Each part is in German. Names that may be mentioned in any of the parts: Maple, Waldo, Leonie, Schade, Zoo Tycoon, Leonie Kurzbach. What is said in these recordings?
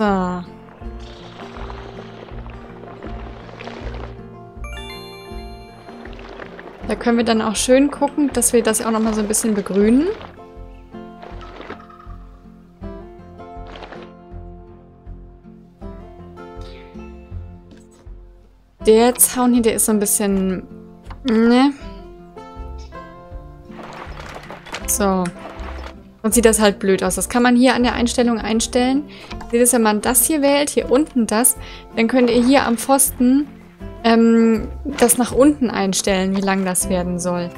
So. Da können wir dann auch schön gucken, dass wir das auch nochmal so ein bisschen begrünen. Der Zaun hier, der ist so ein bisschen... Ne? So. Und sieht das halt blöd aus. Das kann man hier an der Einstellung einstellen. Jedes Mal, wenn man das hier wählt, hier unten das, dann könnt ihr hier am Pfosten das nach unten einstellen, wie lang das werden soll.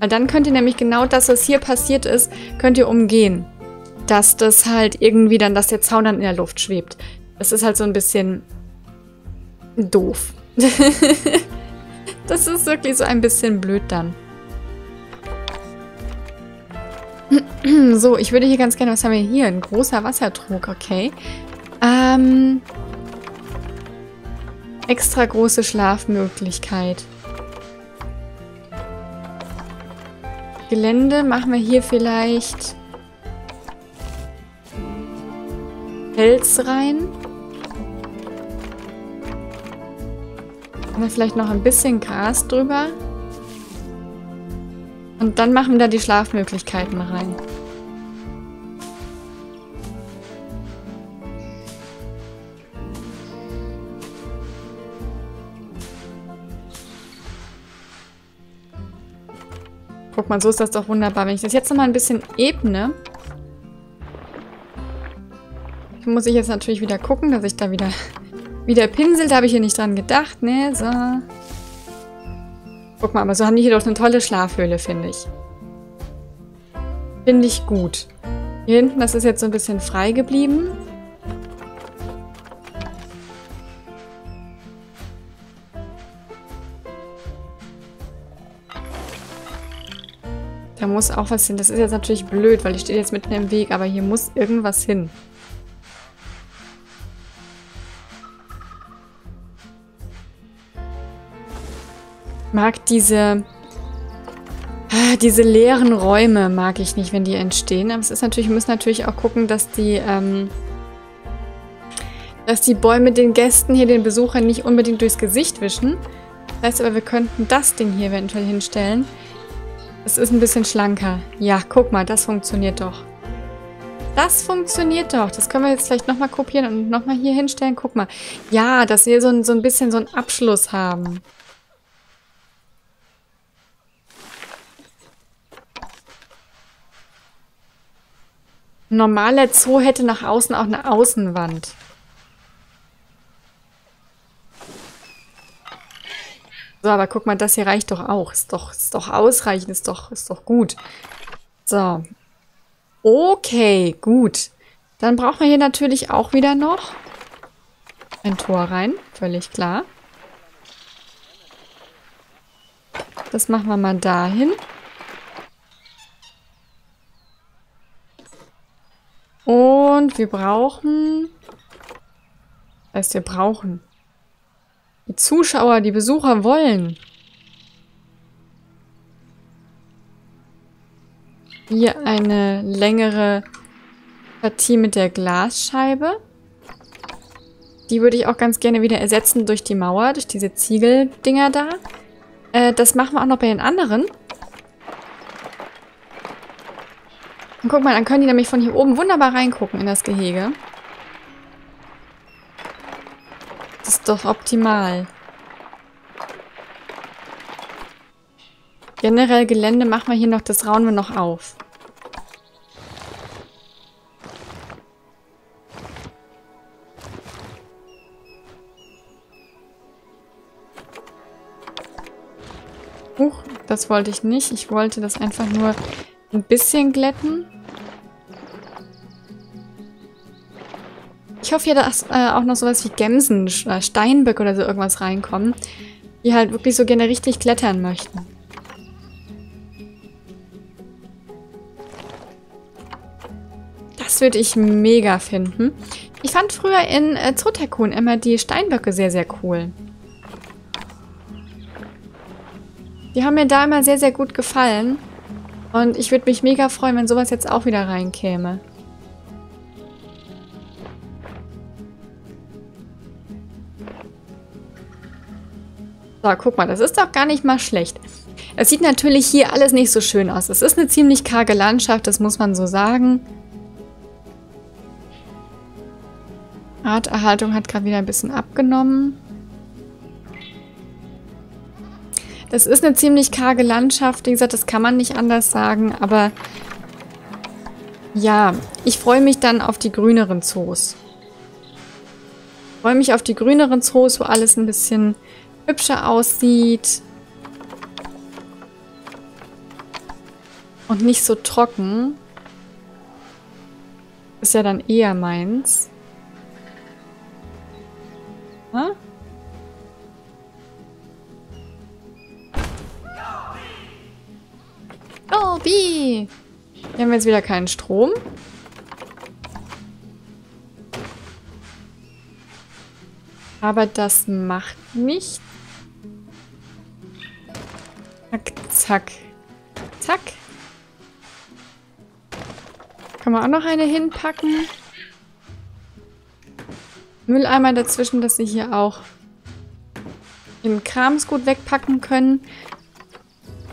Weil dann könnt ihr nämlich genau das, was hier passiert ist, könnt ihr umgehen. Dass das halt irgendwie dann, dass der Zaun dann in der Luft schwebt. Das ist halt so ein bisschen doof. Das ist wirklich so ein bisschen blöd dann. So, ich würde hier ganz gerne... Was haben wir hier? Ein großer Wassertrog, okay. Extra große Schlafmöglichkeit. Gelände machen wir hier vielleicht... Holz rein. Machen wir vielleicht noch ein bisschen Gras drüber. Und dann machen wir da die Schlafmöglichkeiten rein. Guck mal, so ist das doch wunderbar. Wenn ich das jetzt nochmal ein bisschen ebne, muss ich jetzt natürlich wieder gucken, dass ich da wieder... Wie der Pinsel, da habe ich hier nicht dran gedacht. Ne, so. Guck mal, aber so haben die hier doch eine tolle Schlafhöhle, finde ich. Finde ich gut. Hier hinten, das ist jetzt so ein bisschen frei geblieben. Da muss auch was hin. Das ist jetzt natürlich blöd, weil ich stehe jetzt mitten im Weg, aber hier muss irgendwas hin. Mag diese leeren Räume mag ich nicht, wenn die entstehen. Aber es ist natürlich, wir müssen natürlich auch gucken, dass die Bäume den Gästen hier, den Besuchern nicht unbedingt durchs Gesicht wischen. Das heißt aber, wir könnten das Ding hier eventuell hinstellen. Es ist ein bisschen schlanker. Ja, guck mal, das funktioniert doch. Das funktioniert doch. Das können wir jetzt vielleicht nochmal kopieren und nochmal hier hinstellen. Guck mal. Ja, dass wir so ein bisschen so einen Abschluss haben. Normaler Zoo hätte nach außen auch eine Außenwand. So, aber guck mal, das hier reicht doch auch. Ist doch ausreichend, ist doch gut. So. Okay, gut. Dann brauchen wir hier natürlich auch wieder noch ein Tor rein. Völlig klar. Das machen wir mal dahin. Und wir brauchen... Das heißt, wir brauchen... Die Zuschauer, die Besucher wollen. Hier eine längere Partie mit der Glasscheibe. Die würde ich auch ganz gerne wieder ersetzen durch die Mauer, durch diese Ziegeldinger da. Das machen wir auch noch bei den anderen. Und guck mal, dann können die nämlich von hier oben wunderbar reingucken in das Gehege. Das ist doch optimal. Generell Gelände machen wir hier noch, das rauen wir noch auf. Huch, das wollte ich nicht. Ich wollte das einfach nur ein bisschen glätten. Ich hoffe ja, dass auch noch sowas wie Gemsen, Steinböcke oder so irgendwas reinkommen, die halt wirklich so gerne richtig klettern möchten. Das würde ich mega finden. Ich fand früher in Zoo Tycoon immer die Steinböcke sehr, sehr cool. Die haben mir da immer sehr, sehr gut gefallen. Und ich würde mich mega freuen, wenn sowas jetzt auch wieder reinkäme. So, guck mal, das ist doch gar nicht mal schlecht. Es sieht natürlich hier alles nicht so schön aus. Es ist eine ziemlich karge Landschaft, das muss man so sagen. Arterhaltung hat gerade wieder ein bisschen abgenommen. Das ist eine ziemlich karge Landschaft. Wie gesagt, das kann man nicht anders sagen. Aber ja, ich freue mich dann auf die grüneren Zoos. Ich freue mich auf die grüneren Zoos, wo alles ein bisschen hübscher aussieht. Und nicht so trocken. Ist ja dann eher meins. Hm? Oh, Bee! Hier haben wir jetzt wieder keinen Strom. Aber das macht nichts. Zack, zack, zack. Kann man auch noch eine hinpacken. Mülleimer dazwischen, dass sie hier auch im Krams gut wegpacken können.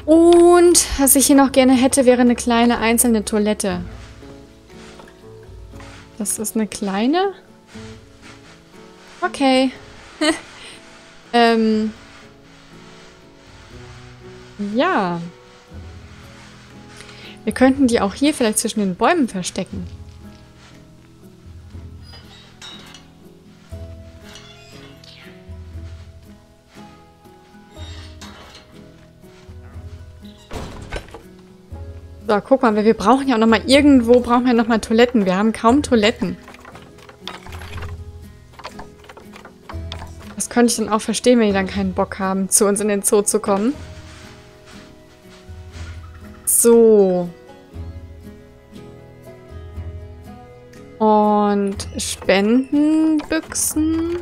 Und was ich hier noch gerne hätte, wäre eine kleine einzelne Toilette. Das ist eine kleine? Okay. Ja. Wir könnten die auch hier vielleicht zwischen den Bäumen verstecken. So, guck mal, wir brauchen ja auch nochmal irgendwo, brauchen wir nochmal Toiletten. Wir haben kaum Toiletten. Das könnte ich dann auch verstehen, wenn die dann keinen Bock haben, zu uns in den Zoo zu kommen. So. Und Spendenbüchsen.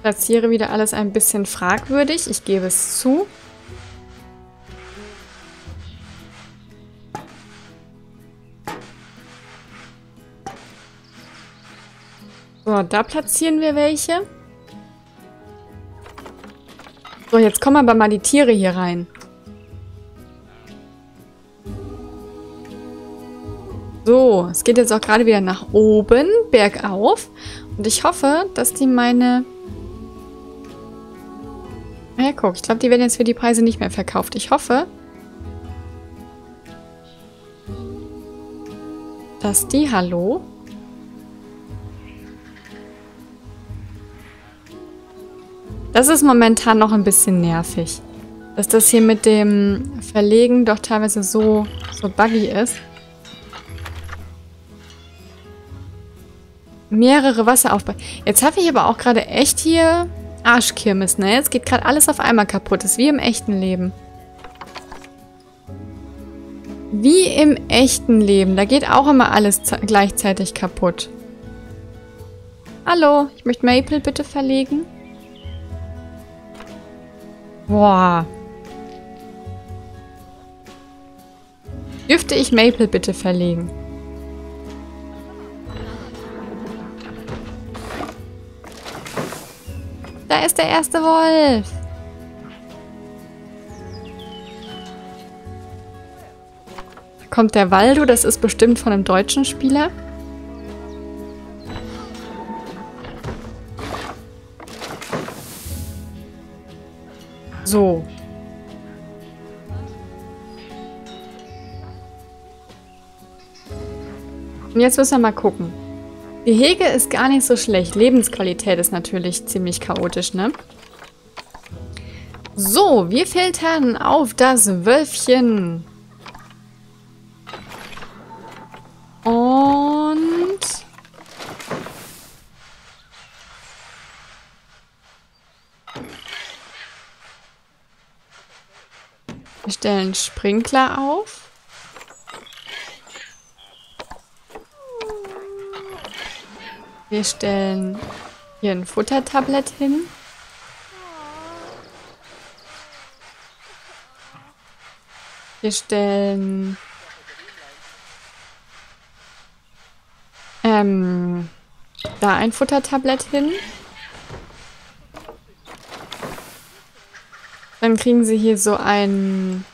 Platziere wieder alles ein bisschen fragwürdig. Ich gebe es zu. So, da platzieren wir welche. So, jetzt kommen aber mal die Tiere hier rein. So, es geht jetzt auch gerade wieder nach oben, bergauf. Und ich hoffe, dass die meine... Ja, guck, ich glaube, die werden jetzt für die Preise nicht mehr verkauft. Ich hoffe, dass die... Hallo... Das ist momentan noch ein bisschen nervig, dass das hier mit dem Verlegen doch teilweise so buggy ist. Mehrere Wasseraufbau. Jetzt habe ich aber auch gerade echt hier Arschkirmes, ne? Jetzt geht gerade alles auf einmal kaputt. Das ist wie im echten Leben. Wie im echten Leben. Da geht auch immer alles gleichzeitig kaputt. Hallo, ich möchte Maple bitte verlegen. Boah. Dürfte ich Maple bitte verlegen? Da ist der erste Wolf. Da kommt der Waldo, das ist bestimmt von einem deutschen Spieler. So. Und jetzt müssen wir mal gucken. Gehege ist gar nicht so schlecht. Lebensqualität ist natürlich ziemlich chaotisch, ne? So, wir filtern auf das Wölfchen. Und... wir stellen Sprinkler auf. Wir stellen hier ein Futtertablett hin. Wir stellen da ein Futtertablett hin. Dann kriegen sie hier so einen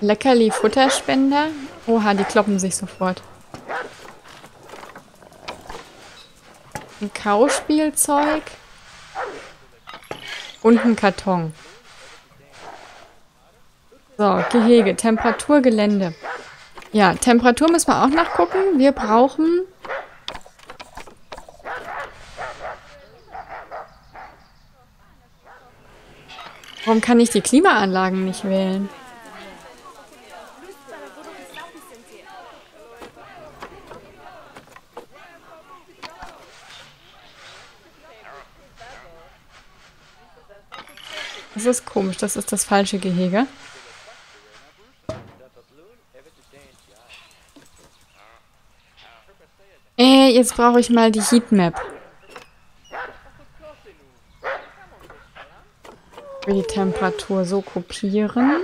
Leckerli-Futterspender. Oha, die kloppen sich sofort. Ein Kauspielzeug. Und ein Karton. So, Gehege, Temperatur, Gelände. Ja, Temperatur müssen wir auch nachgucken. Wir brauchen Warum kann ich die Klimaanlagen nicht wählen? Das ist komisch, das ist das falsche Gehege. Jetzt brauche ich mal die Heatmap. Die Temperatur so kopieren.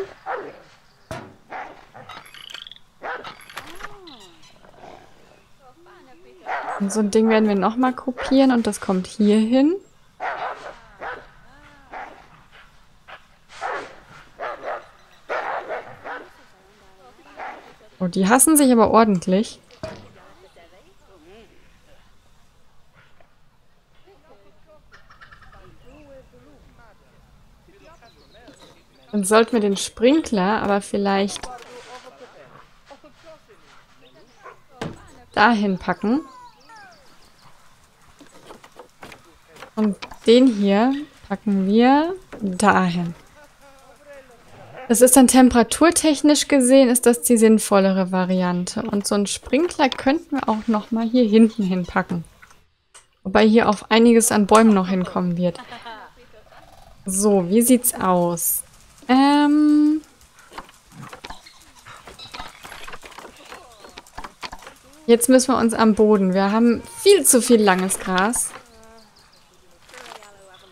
Und so ein Ding werden wir nochmal kopieren und das kommt hier hin. Oh, die hassen sich aber ordentlich. Dann sollten wir den Sprinkler aber vielleicht dahin packen. Und den hier packen wir dahin. Das ist dann temperaturtechnisch gesehen, ist das die sinnvollere Variante. Und so einen Sprinkler könnten wir auch nochmal hier hinten hinpacken. Wobei hier auf einiges an Bäumen noch hinkommen wird. So, wie sieht's aus? Jetzt müssen wir uns am Boden. Wir haben viel zu viel langes Gras.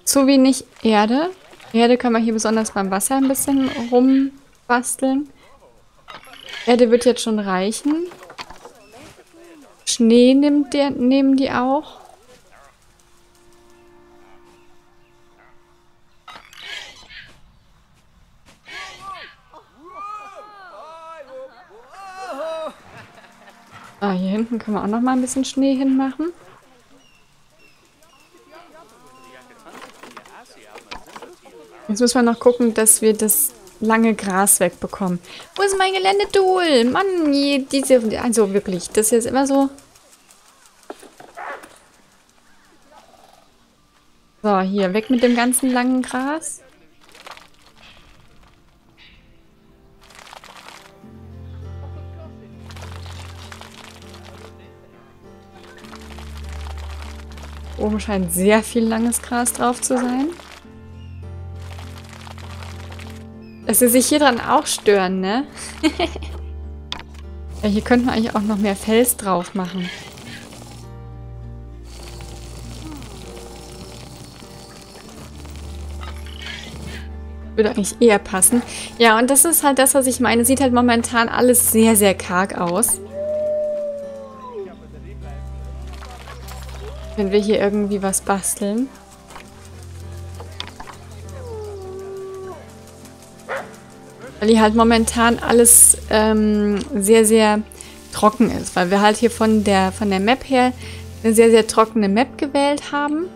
Zu wenig Erde. Erde können wir hier besonders beim Wasser ein bisschen rumbasteln. Erde wird jetzt schon reichen. Schnee nehmen die auch. Ah, hier hinten können wir auch noch mal ein bisschen Schnee hinmachen. Jetzt müssen wir noch gucken, dass wir das lange Gras wegbekommen. Wo ist mein Geländeduel? Mann, diese... Also wirklich, das hier ist immer so... So, hier, weg mit dem ganzen langen Gras. Oben scheint sehr viel langes Gras drauf zu sein. Dass sie sich hier dran auch stören, ne? Ja, hier könnten wir eigentlich auch noch mehr Fels drauf machen. Würde eigentlich eher passen. Ja, und das ist halt das, was ich meine. Sieht halt momentan alles sehr, sehr karg aus. Wenn wir hier irgendwie was basteln. Weil hier halt momentan alles sehr, sehr trocken ist. Weil wir halt hier von der Map her eine sehr, sehr trockene Map gewählt haben.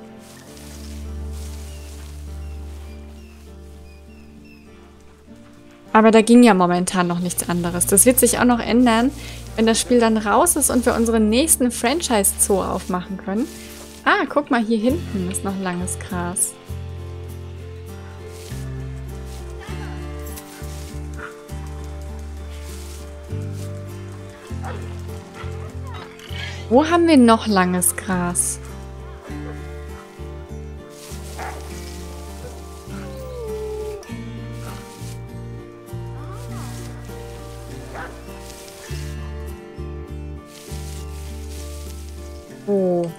Aber da ging ja momentan noch nichts anderes. Das wird sich auch noch ändern, wenn das Spiel dann raus ist und wir unseren nächsten Franchise-Zoo aufmachen können. Ah, guck mal, hier hinten ist noch langes Gras. Wo haben wir noch langes Gras? Oh.